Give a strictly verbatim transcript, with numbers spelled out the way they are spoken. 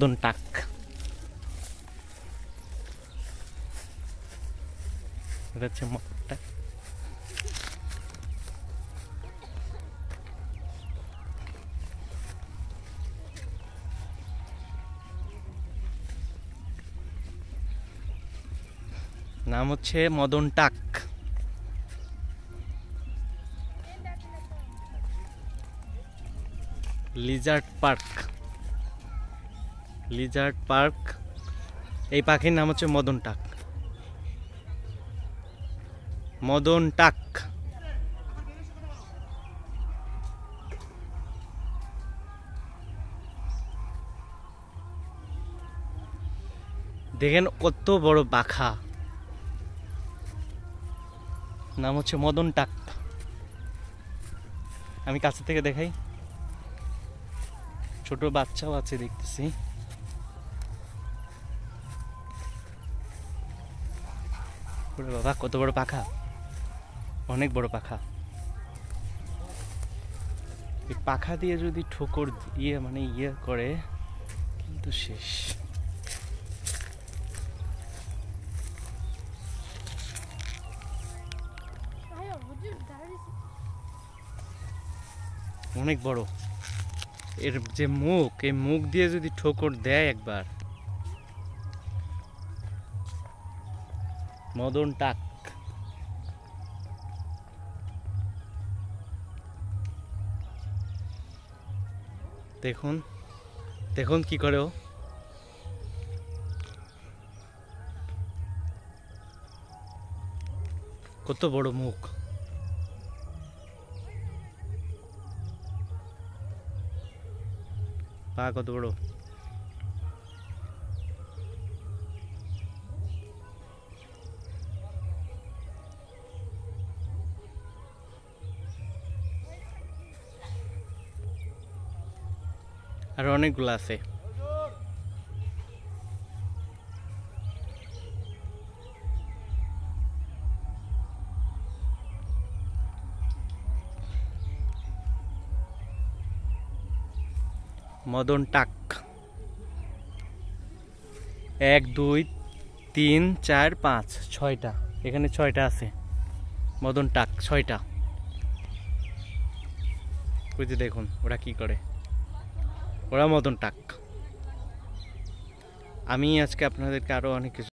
Duntak. Vedeți ce mă putea? নাম হচ্ছে মদনটাক। Lizard park, lizard park. এই পাখির নাম হচ্ছে মদনটাক, মদনটাক। দেখেন কত বড় পাখা, নাম হচ্ছে মদনটাক। আমি কাছে থেকে দেখাই, ছোট বাচ্চাও আছে দেখতেছি। ওরে বাবা, কত বড় পাখা, অনেক বড় পাখা। এই পাখা দিয়ে যদি ঠোকর দিয়ে মানে ইয়ে করে কিন্তু শেষ। অনেক বড় এর যে মুখ, এই মুখ দিয়ে যদি ঠোকর দেয় একবার। মদনটাক, দেখুন দেখুন কি করে ও। কত বড় মুখ। পা কত বড়। আর অনেকগুলো আছে। মদনটাক। এক দুই তিন চার পাঁচ ছয়টা, এখানে ছয়টা আছে মদনটাক, ছয়টা। ওই যে দেখুন ওরা কি করে, ওরা মদনটাক। আমি আজকে আপনাদেরকে আরো অনেক কিছু